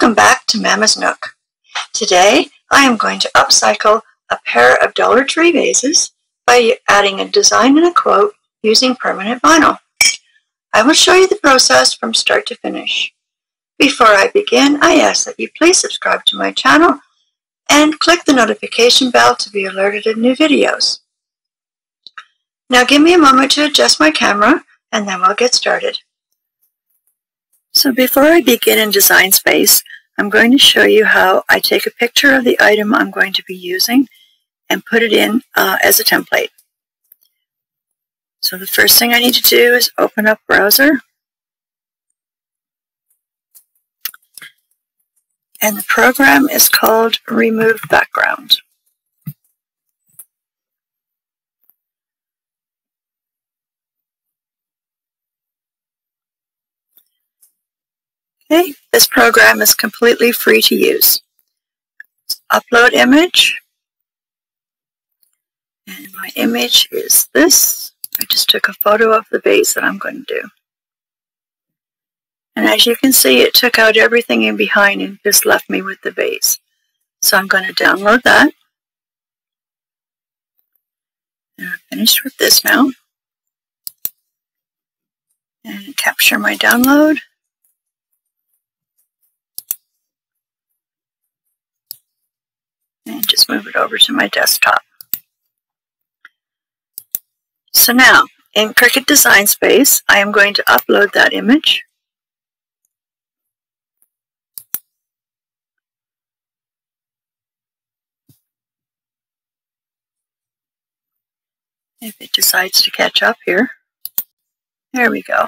Welcome back to Mama's Nook. Today I am going to upcycle a pair of Dollar Tree vases by adding a design and a quote using permanent vinyl. I will show you the process from start to finish. Before I begin, I ask that you please subscribe to my channel and click the notification bell to be alerted of new videos. Now give me a moment to adjust my camera and then we'll get started. So before I begin in Design Space, I'm going to show you how I take a picture of the item I'm going to be using and put it in as a template. So the first thing I need to do is open up browser. And the program is called Remove Background. Okay, this program is completely free to use. Upload image. And my image is this. I just took a photo of the vase that I'm going to do. And as you can see, it took out everything in behind and just left me with the vase. So I'm going to download that. And I'm finished with this now. And capture my download. And just move it over to my desktop. So now, in Cricut Design Space, I am going to upload that image. If it decides to catch up here. There we go.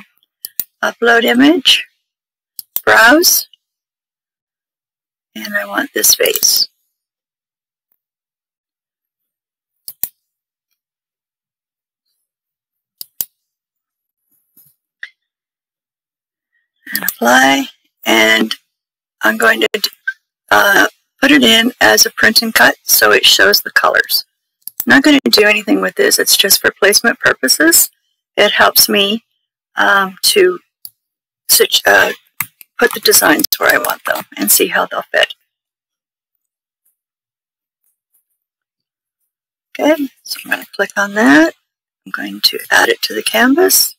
Upload image, browse, and I want this vase. And apply, and I'm going to put it in as a print and cut so it shows the colors. I'm not going to do anything with this, it's just for placement purposes. It helps me to put the designs where I want them and see how they'll fit. Okay, so I'm going to click on that. I'm going to add it to the canvas.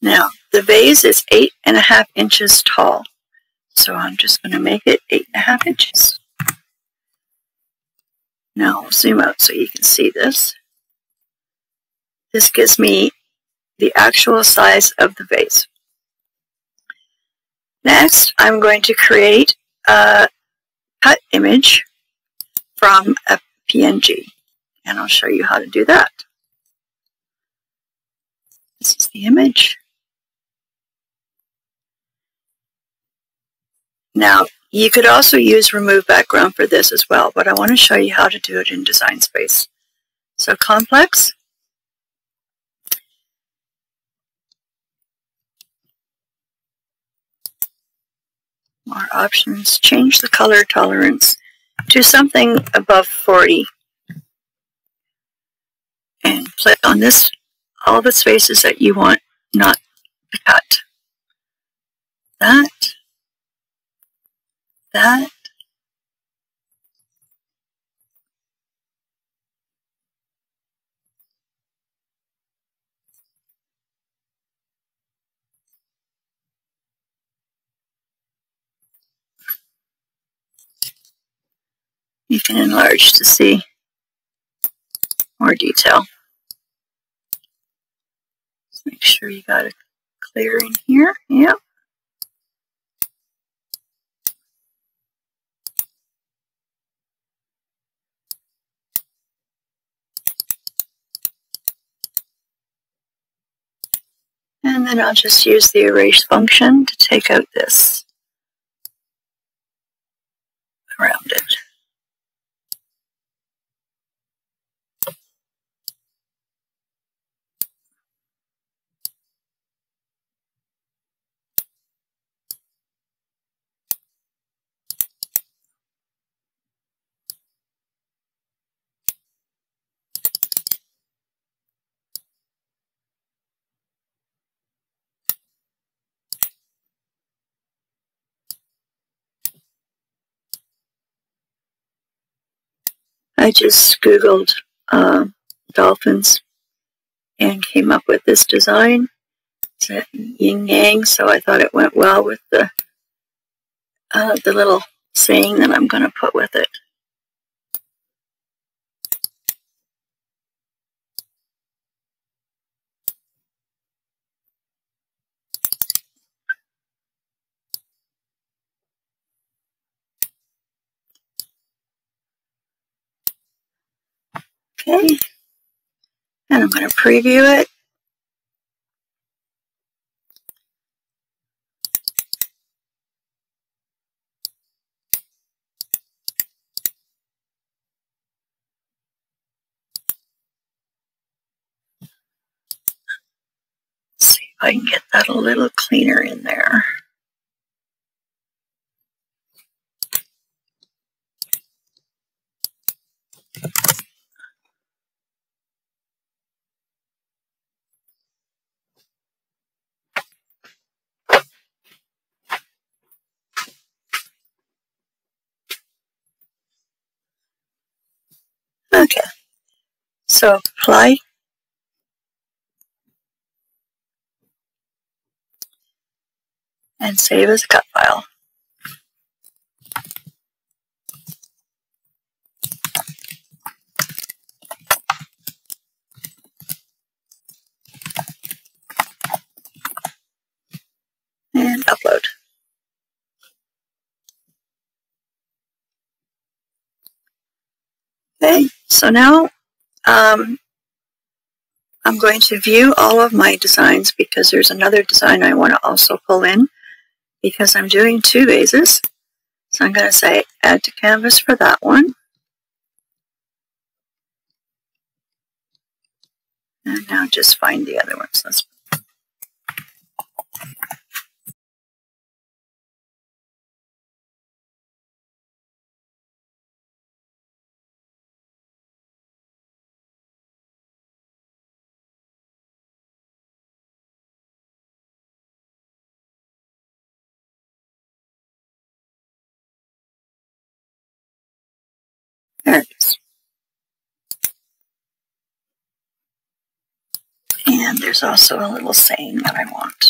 Now, the vase is 8.5 inches tall, so I'm just going to make it 8.5 inches. Now, I'll zoom out so you can see this. This gives me the actual size of the vase. Next, I'm going to create a cut image from a PNG, and I'll show you how to do that. This is the image. Now, you could also use Remove Background for this as well, but I want to show you how to do it in Design Space. So, Complex. More options. Change the color tolerance to something above 40. And click on this, all the spaces that you want not to cut. That. That. You can enlarge to see more detail. Just make sure you got it clear in here. Yep. And then I'll just use the erase function to take out this around it. I just Googled dolphins and came up with this design. It's a yin-yang, so I thought it went well with the little saying that I'm going to put with it. Okay, and I'm going to preview it. Let's see if I can get that a little cleaner in there. Okay, so apply. And save as a cut file. And upload. Okay. So now I'm going to view all of my designs because there's another design I want to also pull in because I'm doing two bases. So I'm going to say add to canvas for that one. And now just find the other ones. Let's there it is. And there's also a little saying that I want.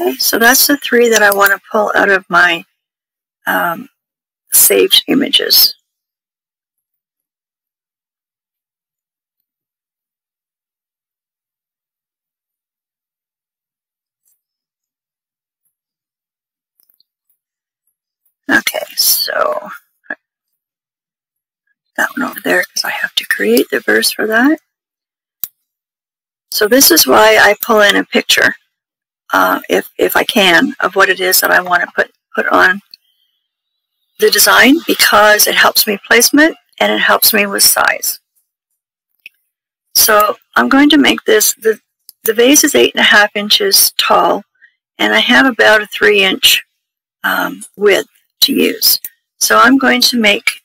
Okay, so that's the three that I want to pull out of my saved images. Okay, so that one over there because I have to create the verse for that. So this is why I pull in a picture, if I can, of what it is that I want to put on the design because it helps me placement and it helps me with size. So I'm going to make this, the vase is 8.5 inches tall and I have about a 3-inch width to use. So I'm going to make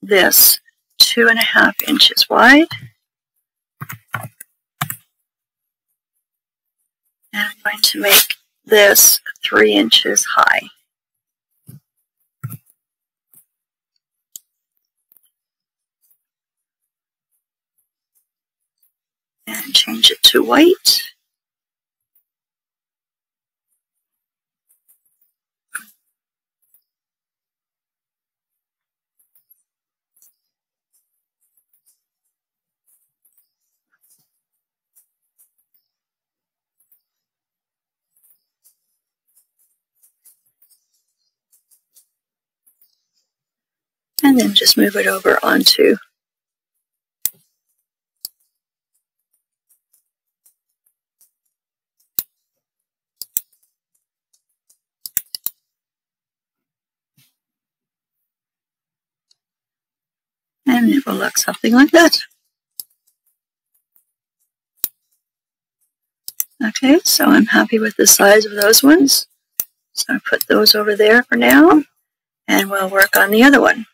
this 2.5 inches wide. And I'm going to make this 3 inches high. And change it to white. And then just move it over onto and it will look something like that. Okay, so I'm happy with the size of those ones. So I put those over there for now and we'll work on the other one.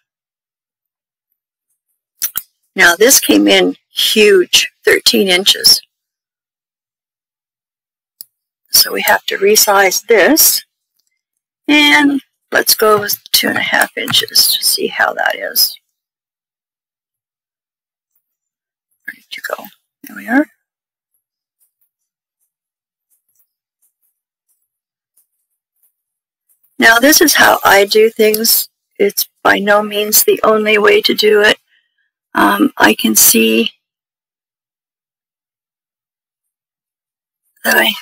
Now this came in huge, 13 inches. So we have to resize this. And let's go with 2.5 inches to see how that is. Where did you go? There we are. Now this is how I do things. It's by no means the only way to do it. I can see that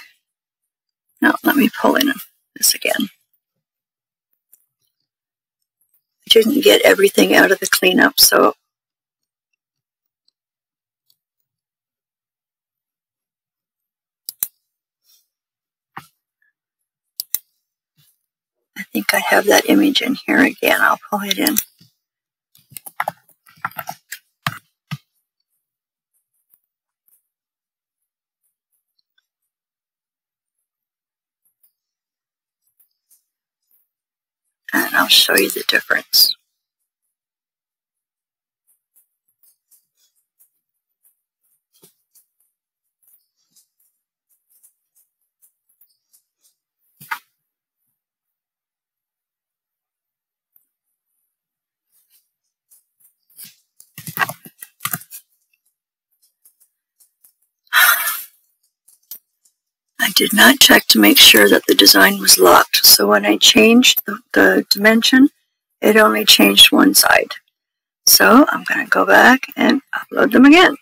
let me pull in this again. I didn't get everything out of the cleanup, so I think I have that image in here again. I'll pull it in. And I'll show you the difference. I did not check to make sure that the design was locked, so when I changed the dimension, it only changed one side. So I'm going to go back and upload them again.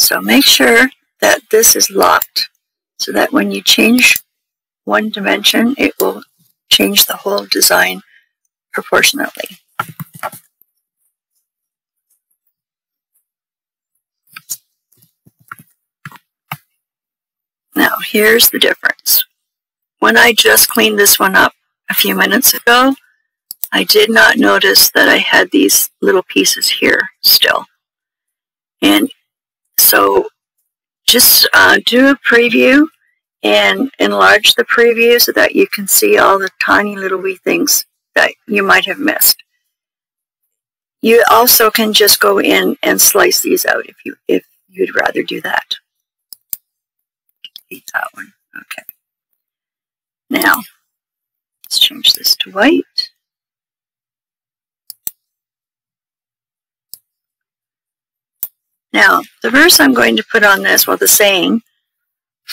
So make sure that this is locked so that when you change one dimension, it will change the whole design proportionately. Now here's the difference. When I just cleaned this one up a few minutes ago, I did not notice that I had these little pieces here still. And so just do a preview and enlarge the preview so that you can see all the tiny little wee things that you might have missed. You also can just go in and slice these out if you'd rather do that. Leave that one. Okay. Now let's change this to white. Now, the verse I'm going to put on this, well, the saying,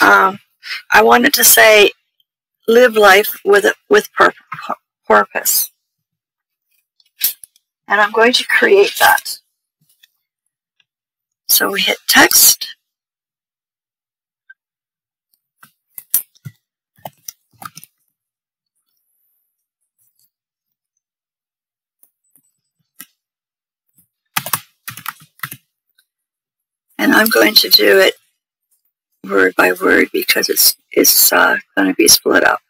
I wanted to say, live life with purpose. And I'm going to create that. So we hit text. And I'm going to do it word by word because it's going to be split up.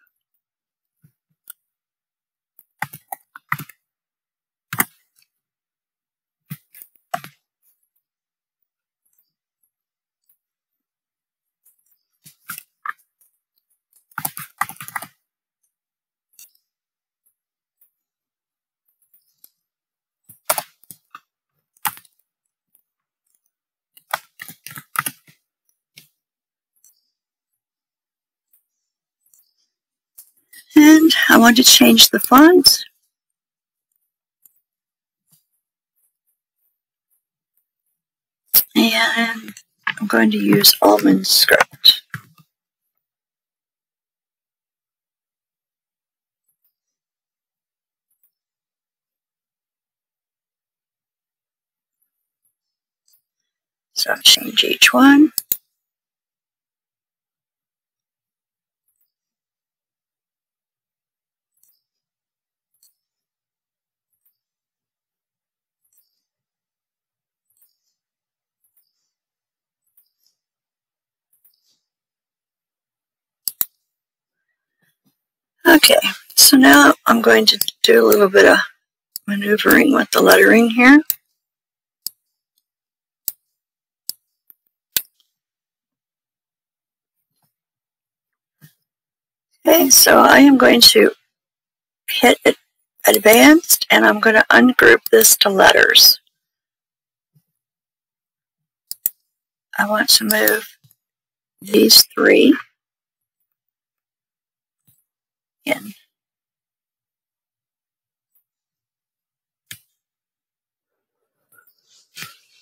And I want to change the font. And I'm going to use Almond Script. So I'll change each one. Okay, so now I'm going to do a little bit of maneuvering with the lettering here. Okay, so I am going to hit advanced, and I'm going to ungroup this to letters. I want to move these three in.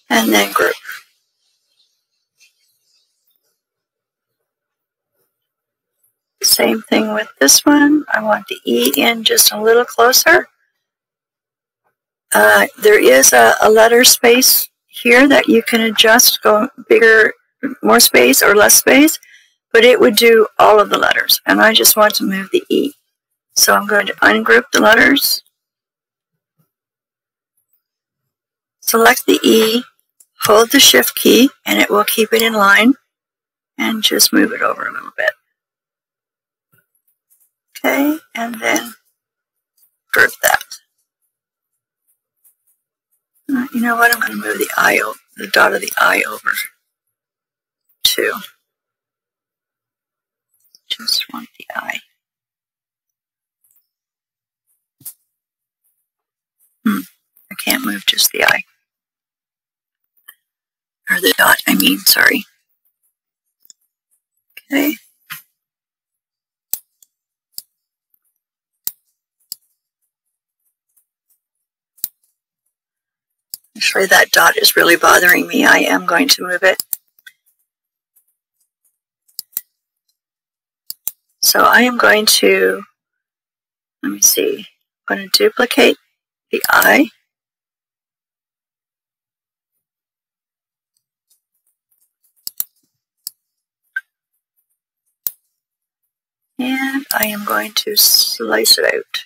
And then group. Same thing with this one. I want the E in just a little closer. There is a letter space here that you can adjust, go bigger, more space or less space, but it would do all of the letters, and I just want to move the E. So I'm going to ungroup the letters, select the E, hold the shift key, and it will keep it in line, and just move it over a little bit. Okay, and then group that. You know what? I'm going to move the I, the dot of the I over too. Just want the I. I can't move just the I. Or the dot, I mean, sorry. Okay. Actually, that dot is really bothering me. I am going to move it. So I am going to, let me see, I'm going to duplicate the I. And I am going to slice it out.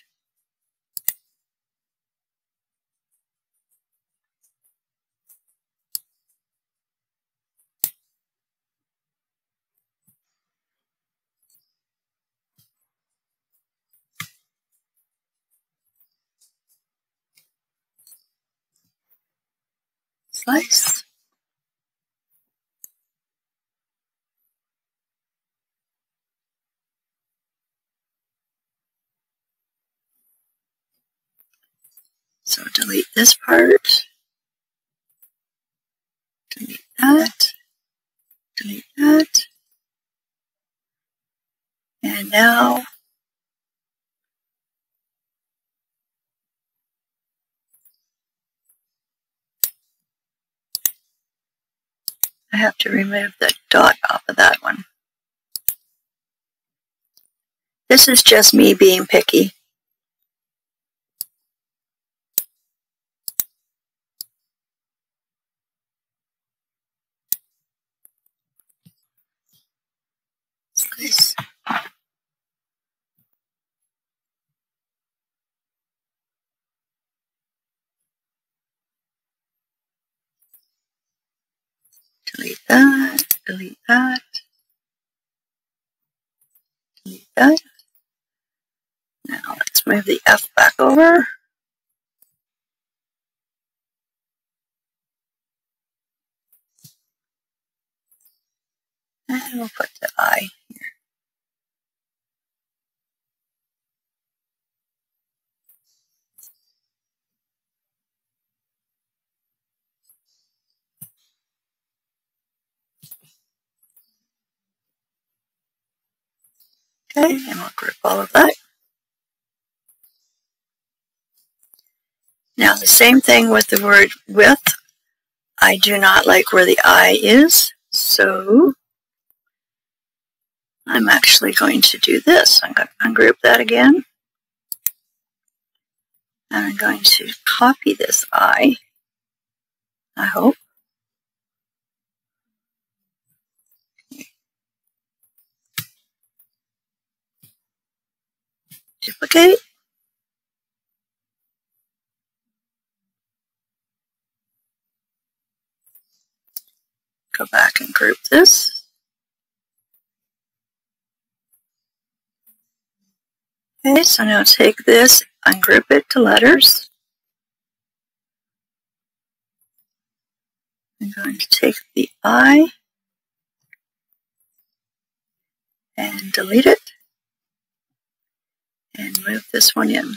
Slice. So delete this part, delete that, delete that, and now I have to remove the dot off of that one. This is just me being picky. Slice. Delete that, delete that, delete that. Now let's move the F back over. And we'll put the I here. Okay, and we'll group all of that. Now the same thing with the word with. I do not like where the I is, so I'm actually going to do this. I'm going to ungroup that again. And I'm going to copy this I hope. Duplicate. Go back and group this. Okay, so now take this, ungroup it to letters. I'm going to take the I and delete it and move this one in.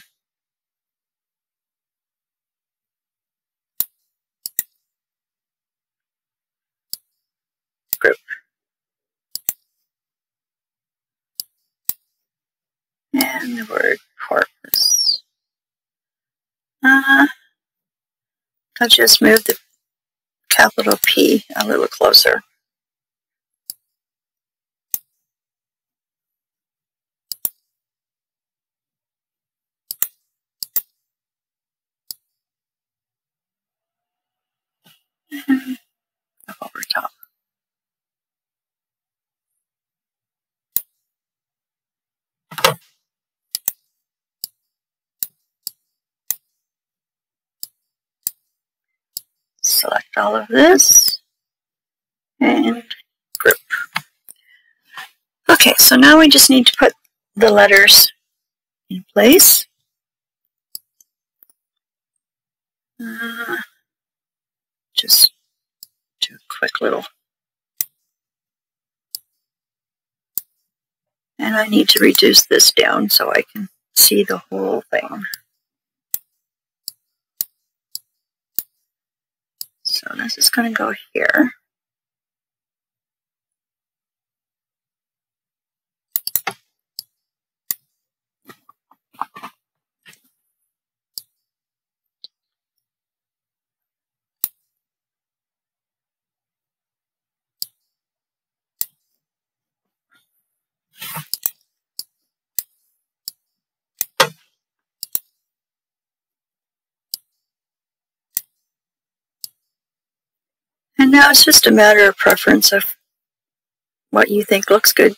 Group. And the word corpus. I'll just move the capital P a little closer. And up over top. Select all of this and group. Okay, so now we just need to put the letters in place. Just do a quick little. And I need to reduce this down so I can see the whole thing. So this is going to go here. And now it's just a matter of preference of what you think looks good.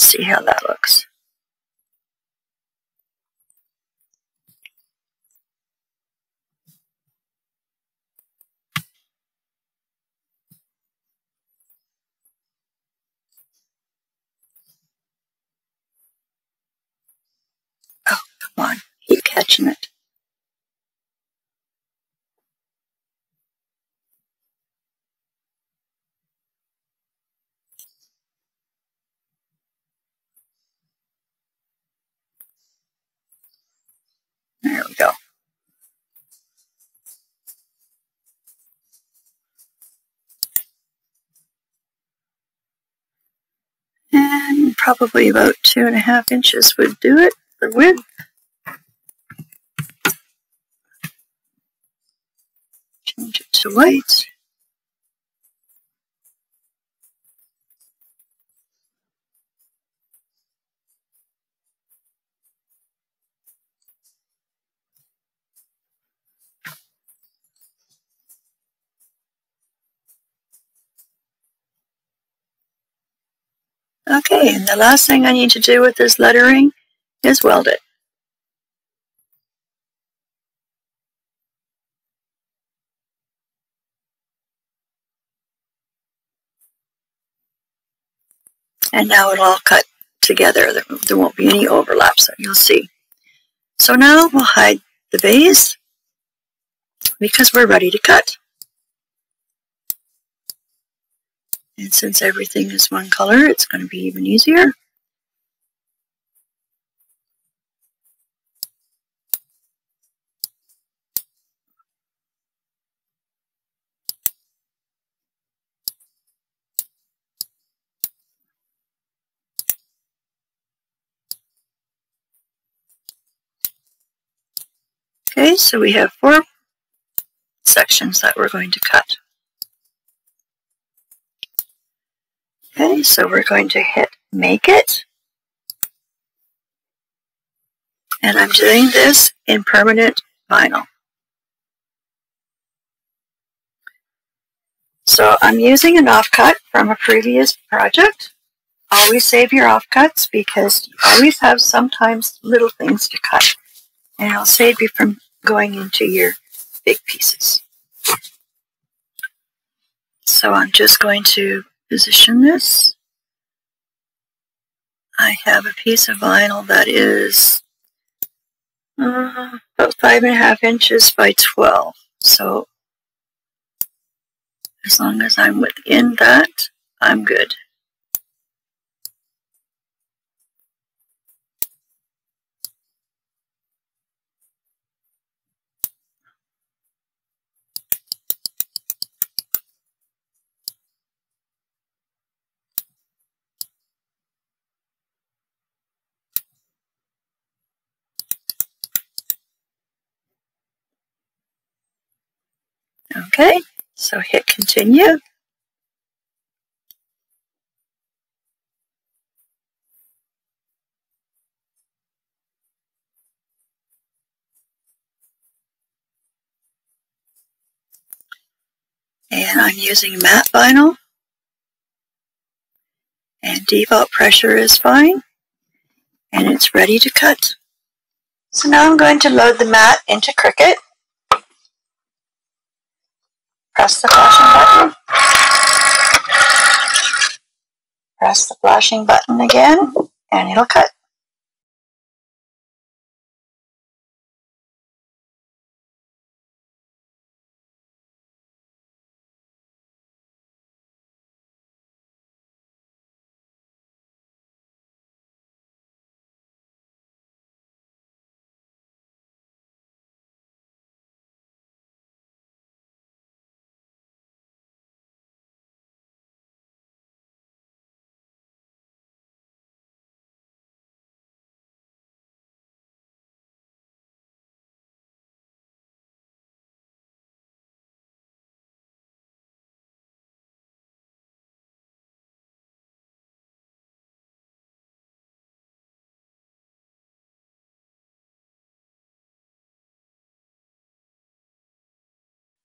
See how that looks. Oh, come on, keep catching it. There we go. And probably about 2.5 inches would do it for width. Change it to white. Okay, and the last thing I need to do with this lettering is weld it. And now it'll all cut together. There won't be any overlap, so you'll see. So now we'll hide the base because we're ready to cut. And since everything is one color, it's going to be even easier. Okay, so we have 4 sections that we're going to cut. Okay, so we're going to hit Make It, And I'm doing this in permanent vinyl. So I'm using an offcut from a previous project. Always save your offcuts because you always have sometimes little things to cut. And it'll save you from going into your big pieces. So I'm just going to position this. I have a piece of vinyl that is about 5.5 inches by 12. So as long as I'm within that, I'm good. Okay, so hit continue. And I'm using matte vinyl. And default pressure is fine. And it's ready to cut. So now I'm going to load the matte into Cricut. Press the flashing button. Press the flashing button again, and it'll cut.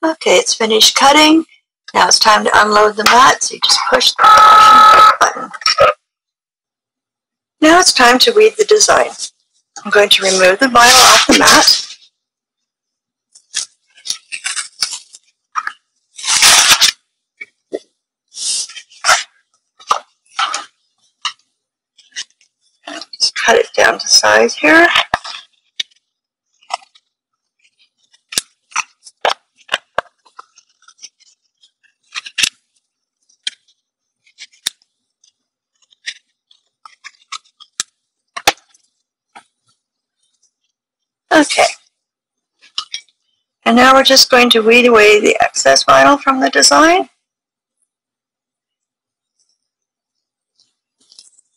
Okay, it's finished cutting. Now it's time to unload the mat, so you just push the flashing button. Now it's time to weed the design. I'm going to remove the vinyl off the mat. Just cut it down to size here. Okay, and now we're just going to weed away the excess vinyl from the design.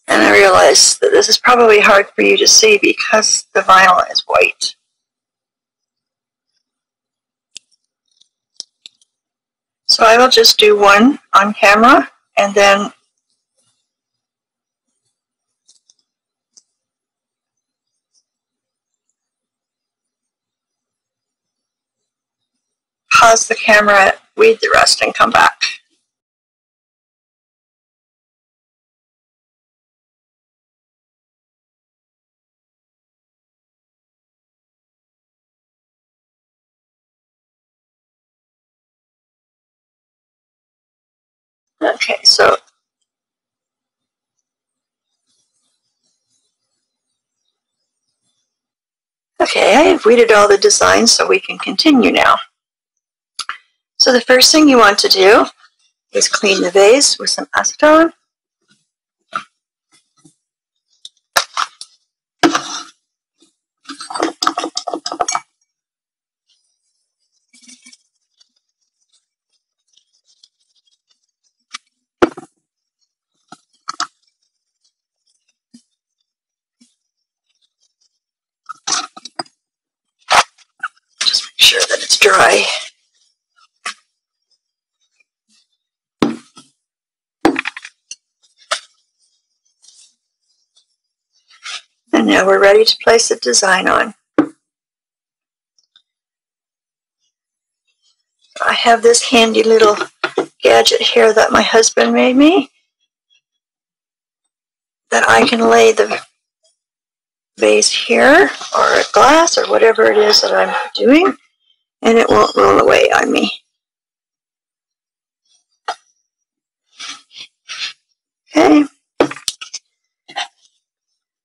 And I realize that this is probably hard for you to see because the vinyl is white. So I will just do one on camera and then pause the camera, weed the rest, and come back. Okay, so okay, I have weeded all the designs, so we can continue now. So the first thing you want to do is clean the vase with some acetone. Just make sure that it's dry. Now we're ready to place the design on. I have this handy little gadget here that my husband made me that I can lay the vase here or a glass or whatever it is that I'm doing, and it won't roll away on me. Okay,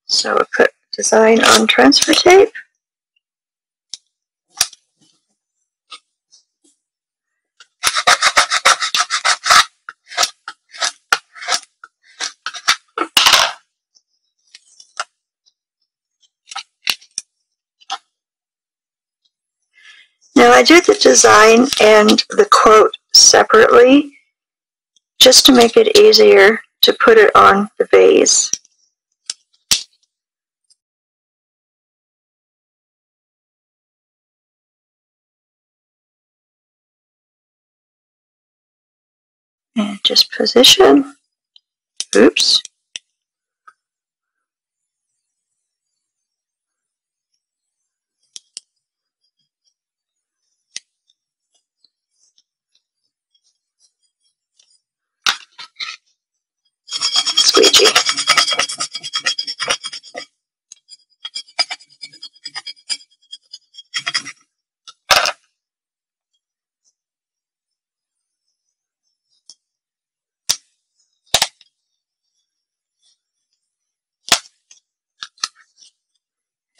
so we'll put design on transfer tape. Now I do the design and the quote separately just to make it easier to put it on the vase. And just position. Oops.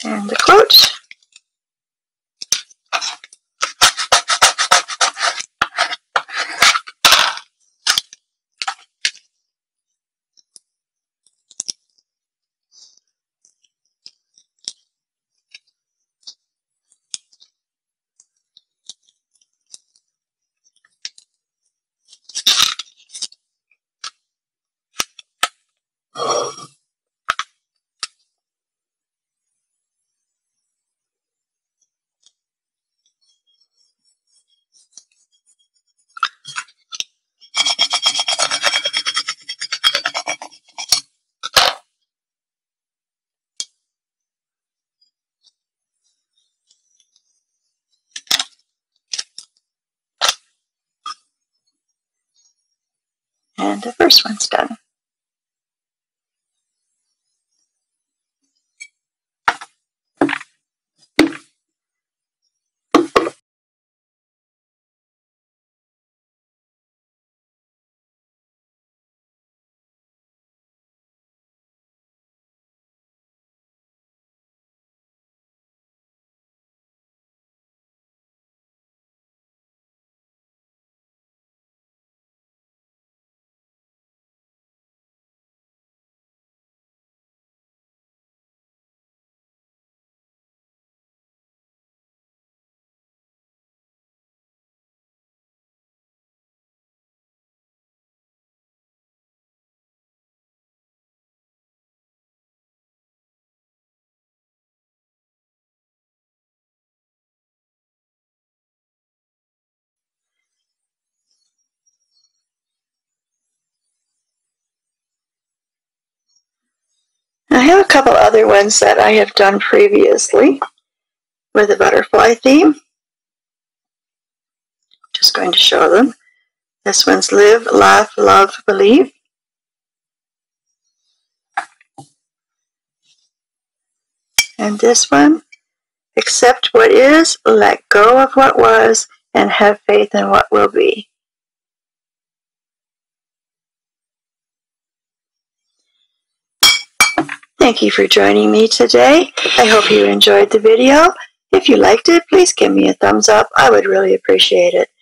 And the quote. And the first one's done. I have a couple other ones that I have done previously with a butterfly theme. Just going to show them. This one's Live, Laugh, Love, Believe. And this one, Accept What Is, Let Go of What Was, and Have Faith in What Will Be. Thank you for joining me today. I hope you enjoyed the video. If you liked it, please give me a thumbs up. I would really appreciate it.